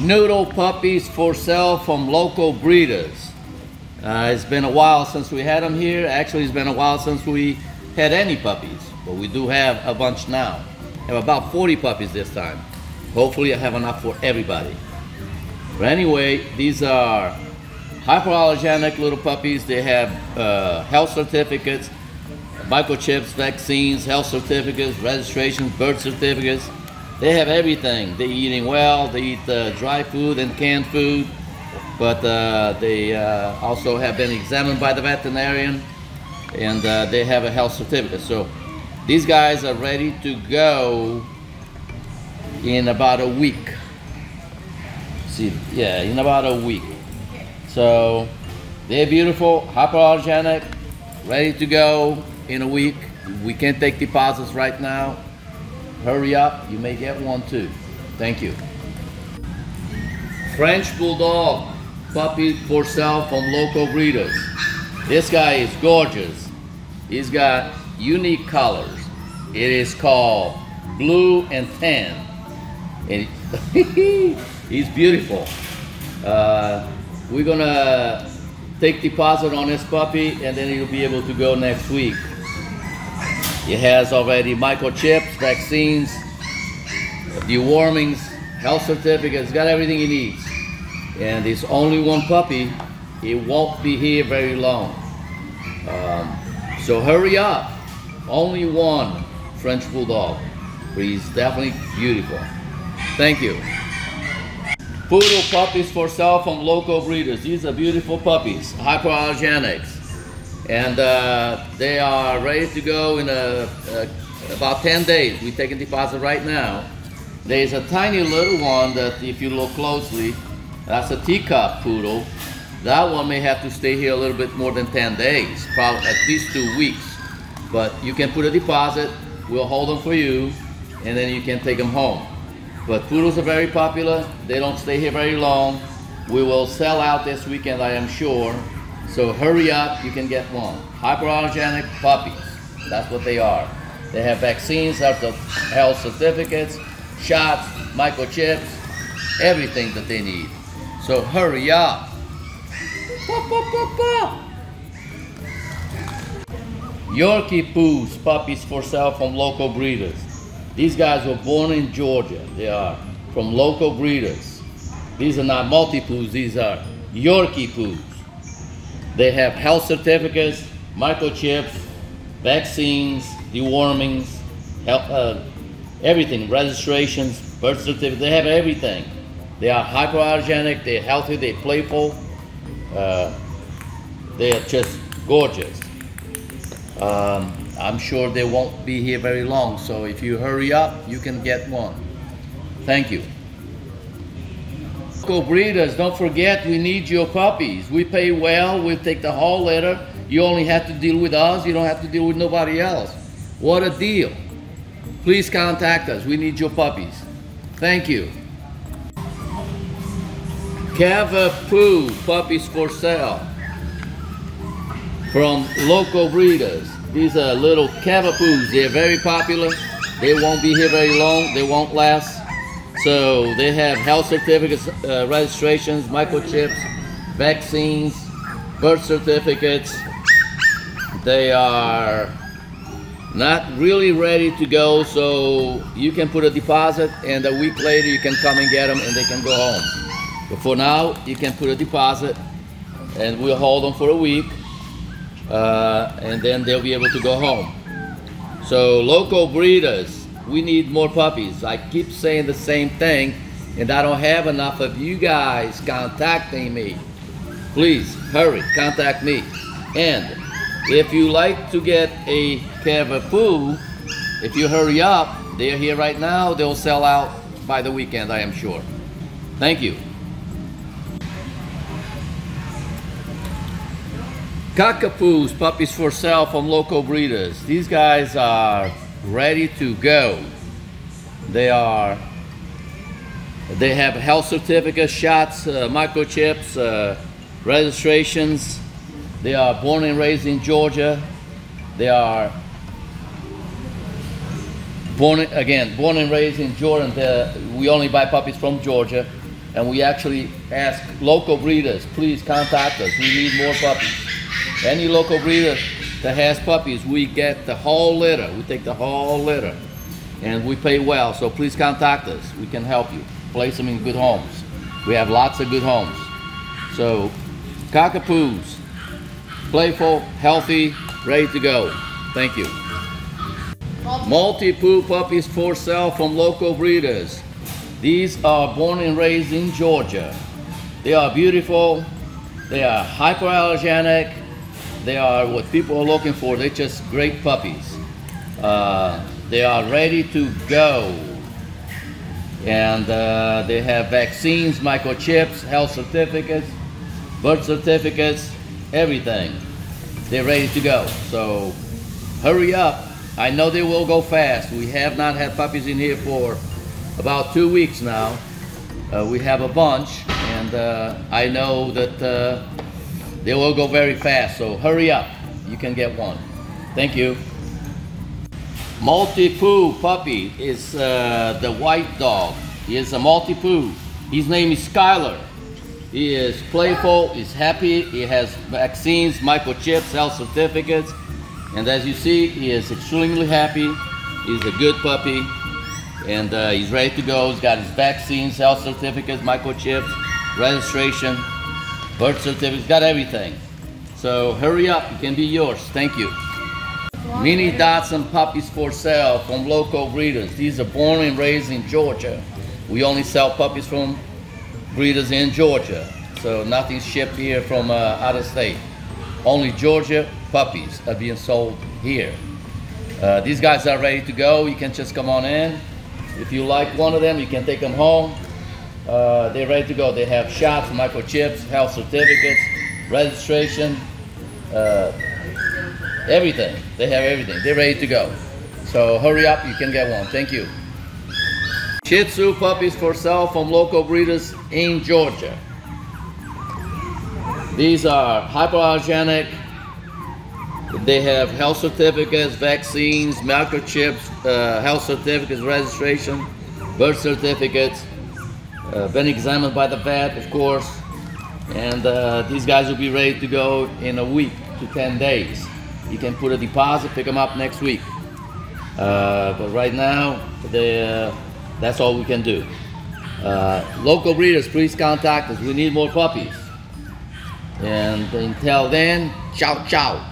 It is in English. Schnoodle puppies for sale from local breeders. It's been a while since we had them here. Actually, it's been a while since we had any puppies, but we do have a bunch now. I have about 40 puppies this time. Hopefully I have enough for everybody. But anyway, these are hypoallergenic little puppies. They have health certificates, microchips, vaccines, health certificates, registrations, birth certificates. They have everything. They're eating well. They eat dry food and canned food, but they also have been examined by the veterinarian, and they have a health certificate. So these guys are ready to go in about a week. See, yeah, in about a week. So they're beautiful, hypoallergenic, ready to go in a week. We can't take deposits right now. Hurry up, you may get one too. Thank you. French Bulldog puppy for sale from local breeders. This guy is gorgeous. He's got unique colors. It is called blue and tan. And he's beautiful. We're gonna take deposit on this puppy and then he'll be able to go next week. It has already microchips, vaccines, dewormings, health certificates. It's got everything he needs. And it's only one puppy. It won't be here very long. So hurry up. Only one French Bulldog. But he's definitely beautiful. Thank you. Poodle puppies for sale from local breeders. These are beautiful puppies, hypoallergenics. And they are ready to go in about 10 days. We take a deposit right now. There's a tiny little one that if you look closely, that's a teacup poodle. That one may have to stay here a little bit more than 10 days, probably at least 2 weeks. But you can put a deposit, we'll hold them for you, and then you can take them home. But poodles are very popular. They don't stay here very long. We will sell out this weekend, I am sure. So hurry up, you can get one. Hypoallergenic puppies, that's what they are. They have vaccines, health certificates, shots, microchips, everything that they need. So hurry up. Yorkiepoos, puppies for sale from local breeders. These guys were born in Georgia. They are from local breeders. These are not Maltipoos, these are Yorkiepoos. They have health certificates, microchips, vaccines, dewormings, health, everything, registrations, birth certificates, they have everything. They are hypoallergenic, they're healthy, they're playful, they are just gorgeous. I'm sure they won't be here very long, so if you hurry up, you can get one. Thank you. Local breeders, don't forget, we need your puppies. We pay well, we take the whole litter. You only have to deal with us, you don't have to deal with nobody else. What a deal. Please contact us, we need your puppies. Thank you. Cavapoo puppies for sale from local breeders. These are little Cavapoos, they're very popular. They won't be here very long, they won't last. So they have health certificates, registrations, microchips, vaccines, birth certificates. They are not really ready to go, so you can put a deposit and a week later you can come and get them and they can go home. But for now, you can put a deposit and we'll hold them for a week and then they'll be able to go home. So local breeders, we need more puppies. I keep saying the same thing, and I don't have enough of you guys contacting me. Please, hurry, contact me. And if you like to get a Cavapoo, if you hurry up, they're here right now. They'll sell out by the weekend, I am sure. Thank you. Cockapoos, puppies for sale from local breeders. These guys are ready to go. They have health certificates, shots, microchips, registrations. They are born and raised in Georgia. They are born and raised in Jordan. We only buy puppies from Georgia. and we actually ask local breeders, please contact us, we need more puppies. Any local breeder that has puppies, we get the whole litter, we take the whole litter, and we pay well, so please contact us, we can help you. Place them in good homes. We have lots of good homes. So, Cockapoos, playful, healthy, ready to go. Thank you. Maltipoo puppies for sale from local breeders. These are born and raised in Georgia. They are beautiful, they are hypoallergenic, they are what people are looking for, they're just great puppies. They are ready to go. And they have vaccines, microchips, health certificates, birth certificates, everything. They're ready to go, so hurry up. I know they will go fast. We have not had puppies in here for about 2 weeks now. We have a bunch, and I know that they will go very fast, so hurry up. You can get one. Thank you. Maltipoo puppy is the white dog. He is a Maltipoo. His name is Skylar. He is playful, he's happy, he has vaccines, microchips, health certificates, and as you see, he is extremely happy. He's a good puppy, and he's ready to go. He's got his vaccines, health certificates, microchips, registration, birth certificates, got everything. So hurry up, it can be yours. Thank you. Mini Dachshund puppies for sale from local breeders. These are born and raised in Georgia. We only sell puppies from breeders in Georgia, so nothing's shipped here from out of state. Only Georgia puppies are being sold here. These guys are ready to go. You can just come on in. If you like one of them, you can take them home. They're ready to go. They have shots, microchips, health certificates, registration, everything. They have everything. They're ready to go. So hurry up, you can get one. Thank you. Shih Tzu puppies for sale from local breeders in Georgia. These are hypoallergenic. They have health certificates, vaccines, microchips, health certificates, registration, birth certificates. Been examined by the vet, of course. And these guys will be ready to go in a week to 10 days. You can put a deposit, pick them up next week. But right now, that's all we can do. Local breeders, please contact us. We need more puppies. And until then, ciao, ciao.